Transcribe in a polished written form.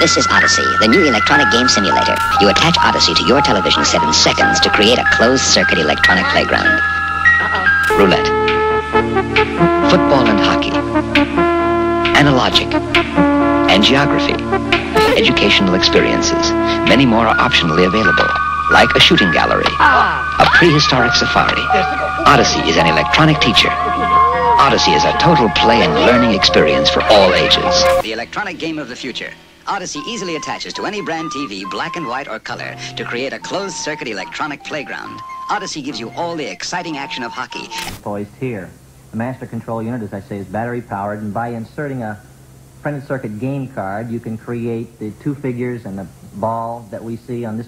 This is Odyssey, the new electronic game simulator. You attach Odyssey to your television set in seconds to create a closed-circuit electronic playground. Roulette. Football and hockey. Analogic. And geography. Educational experiences. Many more are optionally available, like a shooting gallery. A prehistoric safari. Odyssey is an electronic teacher. Odyssey is a total play and learning experience for all ages. The electronic game of the future. Odyssey easily attaches to any brand TV, black and white or color, to create a closed-circuit electronic playground. Odyssey gives you all the exciting action of hockey. Poised here. The master control unit, as I say, is battery-powered, and by inserting a printed circuit game card, you can create the two figures and the ball that we see on this...